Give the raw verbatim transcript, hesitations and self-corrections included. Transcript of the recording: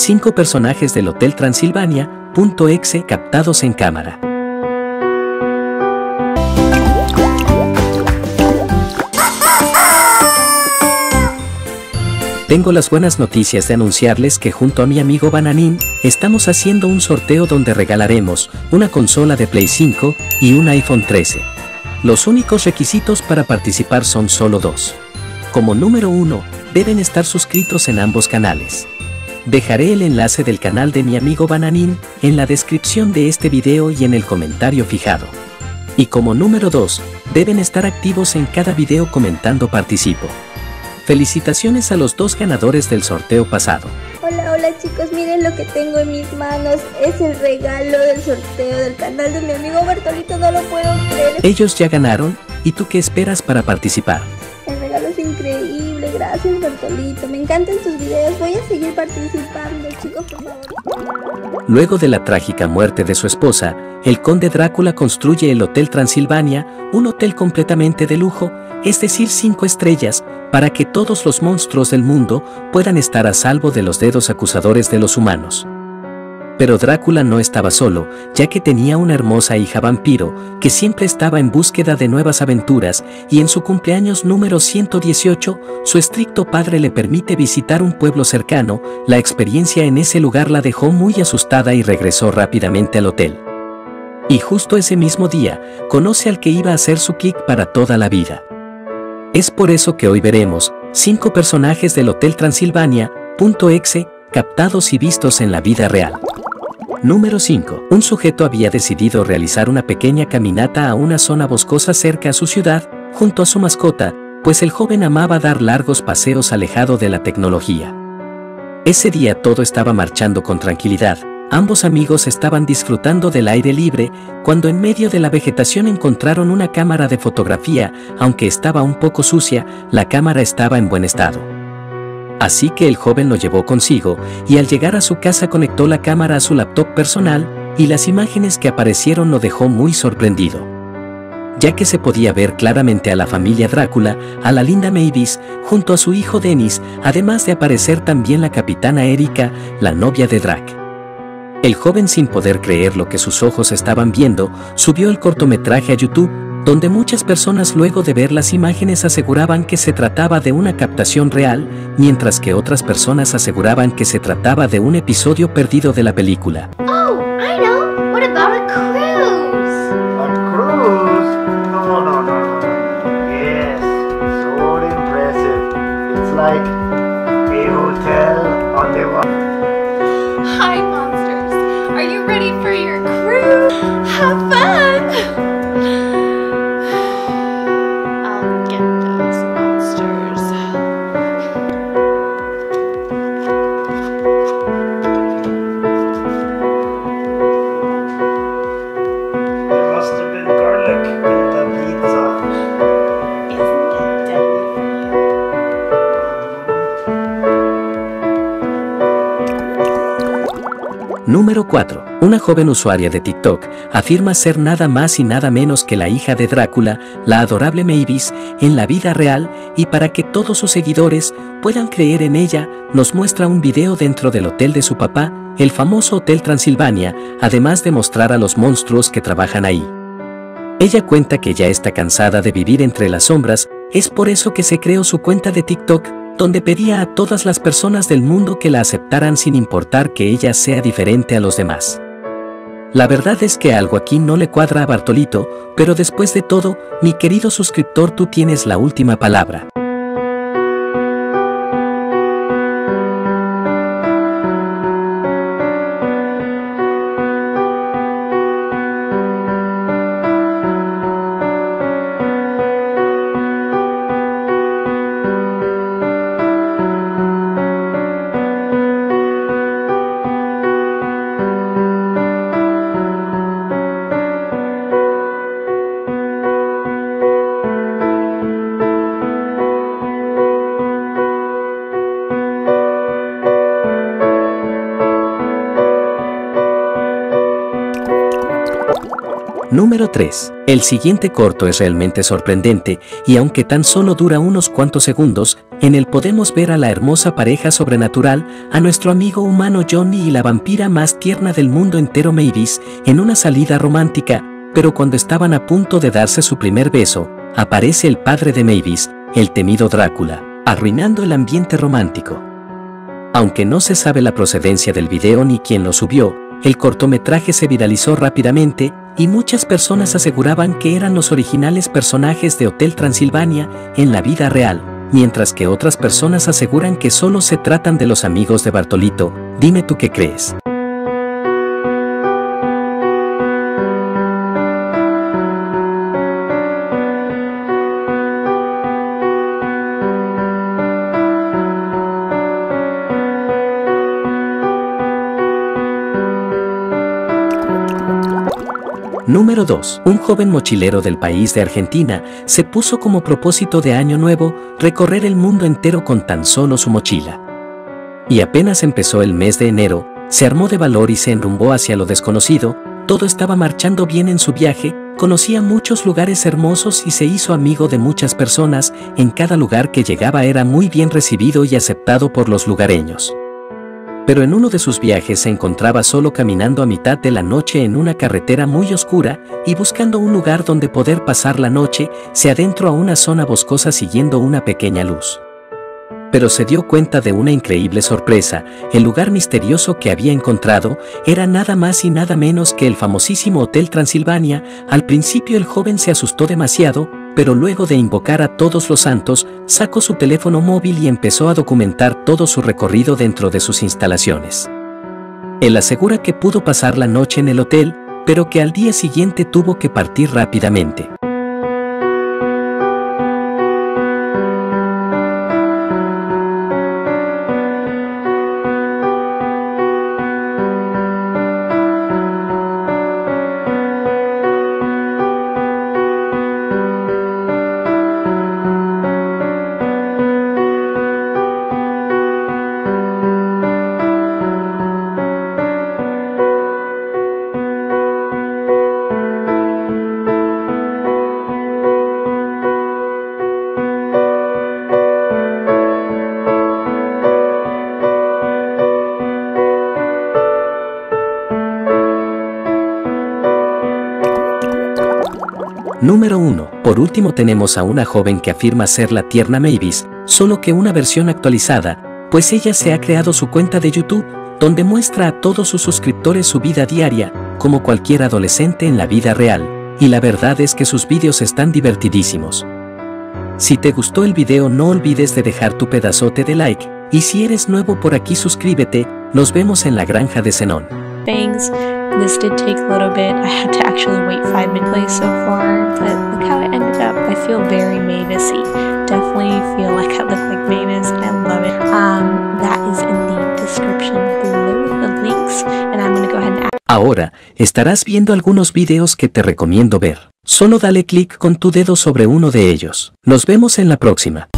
cinco personajes del Hotel Transilvania punto exe captados en cámara. Tengo las buenas noticias de anunciarles que junto a mi amigo Bananín, estamos haciendo un sorteo donde regalaremos una consola de Play cinco y un iPhone trece. Los únicos requisitos para participar son solo dos. Como número uno, deben estar suscritos en ambos canales. Dejaré el enlace del canal de mi amigo Bananín en la descripción de este video y en el comentario fijado. Y como número dos, deben estar activos en cada video comentando participo. Felicitaciones a los dos ganadores del sorteo pasado. Hola, hola chicos, miren lo que tengo en mis manos. Es el regalo del sorteo del canal de mi amigo Bartolito, no lo puedo creer. Ellos ya ganaron, ¿y tú qué esperas para participar? El regalo es increíble, gracias Bartolito. Me encantan tus videos, voy a seguir participando chicos, por favor. Luego de la trágica muerte de su esposa, el Conde Drácula construye el Hotel Transilvania, un hotel completamente de lujo, es decir cinco estrellas, para que todos los monstruos del mundo puedan estar a salvo de los dedos acusadores de los humanos. Pero Drácula no estaba solo, ya que tenía una hermosa hija vampiro, que siempre estaba en búsqueda de nuevas aventuras, y en su cumpleaños número ciento dieciocho, su estricto padre le permite visitar un pueblo cercano. La experiencia en ese lugar la dejó muy asustada y regresó rápidamente al hotel. Y justo ese mismo día, conoce al que iba a ser su click para toda la vida. Es por eso que hoy veremos cinco personajes del Hotel Transilvania punto exe captados y vistos en la vida real. Número cinco. Un sujeto había decidido realizar una pequeña caminata a una zona boscosa cerca a su ciudad, junto a su mascota, pues el joven amaba dar largos paseos alejado de la tecnología. Ese día todo estaba marchando con tranquilidad. Ambos amigos estaban disfrutando del aire libre, cuando en medio de la vegetación encontraron una cámara de fotografía. Aunque estaba un poco sucia, la cámara estaba en buen estado. Así que el joven lo llevó consigo, y al llegar a su casa conectó la cámara a su laptop personal, y las imágenes que aparecieron lo dejó muy sorprendido. Ya que se podía ver claramente a la familia Drácula, a la linda Mavis, junto a su hijo Dennis, además de aparecer también la capitana Erika, la novia de Drac. El joven, sin poder creer lo que sus ojos estaban viendo, subió el cortometraje a YouTube, donde muchas personas luego de ver las imágenes aseguraban que se trataba de una captación real, mientras que otras personas aseguraban que se trataba de un episodio perdido de la película. Oh, I know. What about a cruise? A cruise? No, no, no. Yes, so impressive. It's like a hotel on the water. Hi, Mom. Are you ready for your cruise? Have fun! I'll get those monsters. There must have been garlic in the pizza. Isn't that deadly? Número cuatro. Una joven usuaria de TikTok afirma ser nada más y nada menos que la hija de Drácula, la adorable Mavis, en la vida real, y para que todos sus seguidores puedan creer en ella, nos muestra un video dentro del hotel de su papá, el famoso Hotel Transilvania, además de mostrar a los monstruos que trabajan ahí. Ella cuenta que ya está cansada de vivir entre las sombras, es por eso que se creó su cuenta de TikTok, donde pedía a todas las personas del mundo que la aceptaran sin importar que ella sea diferente a los demás. La verdad es que algo aquí no le cuadra a Bartolito, pero después de todo, mi querido suscriptor, tú tienes la última palabra. Número tres. El siguiente corto es realmente sorprendente, y aunque tan solo dura unos cuantos segundos, en él podemos ver a la hermosa pareja sobrenatural, a nuestro amigo humano Johnny y la vampira más tierna del mundo entero Mavis, en una salida romántica, pero cuando estaban a punto de darse su primer beso, aparece el padre de Mavis, el temido Drácula, arruinando el ambiente romántico. Aunque no se sabe la procedencia del video ni quién lo subió, el cortometraje se viralizó rápidamente, y muchas personas aseguraban que eran los originales personajes de Hotel Transilvania en la vida real, mientras que otras personas aseguran que solo se tratan de los amigos de Bartolito. Dime tú qué crees. Número dos. Un joven mochilero del país de Argentina se puso como propósito de año nuevo recorrer el mundo entero con tan solo su mochila. Y apenas empezó el mes de enero, se armó de valor y se enrumbó hacia lo desconocido. Todo estaba marchando bien en su viaje, conocía muchos lugares hermosos y se hizo amigo de muchas personas. En cada lugar que llegaba era muy bien recibido y aceptado por los lugareños. Pero en uno de sus viajes se encontraba solo caminando a mitad de la noche en una carretera muy oscura y buscando un lugar donde poder pasar la noche, se adentró a una zona boscosa siguiendo una pequeña luz. Pero se dio cuenta de una increíble sorpresa, el lugar misterioso que había encontrado era nada más y nada menos que el famosísimo Hotel Transilvania. Al principio el joven se asustó demasiado, pero luego de invocar a todos los santos, sacó su teléfono móvil y empezó a documentar todo su recorrido dentro de sus instalaciones. Él asegura que pudo pasar la noche en el hotel, pero que al día siguiente tuvo que partir rápidamente. Número uno. Por último tenemos a una joven que afirma ser la tierna Mavis, solo que una versión actualizada, pues ella se ha creado su cuenta de YouTube, donde muestra a todos sus suscriptores su vida diaria, como cualquier adolescente en la vida real, y la verdad es que sus vídeos están divertidísimos. Si te gustó el video no olvides de dejar tu pedazote de like, y si eres nuevo por aquí suscríbete. Nos vemos en la granja de Zenón. Thanks. This did take a little bit. I had to actually wait five minutes so far, but look how it ended up. I feel very Mavis-y. Definitely feel like I look like Mavis, and I love it. Um, that is in the description below the links, and I'm gonna go ahead and add. Ahora estarás viendo algunos videos que te recomiendo ver. Solo dale clic con tu dedo sobre uno de ellos. Nos vemos en la próxima.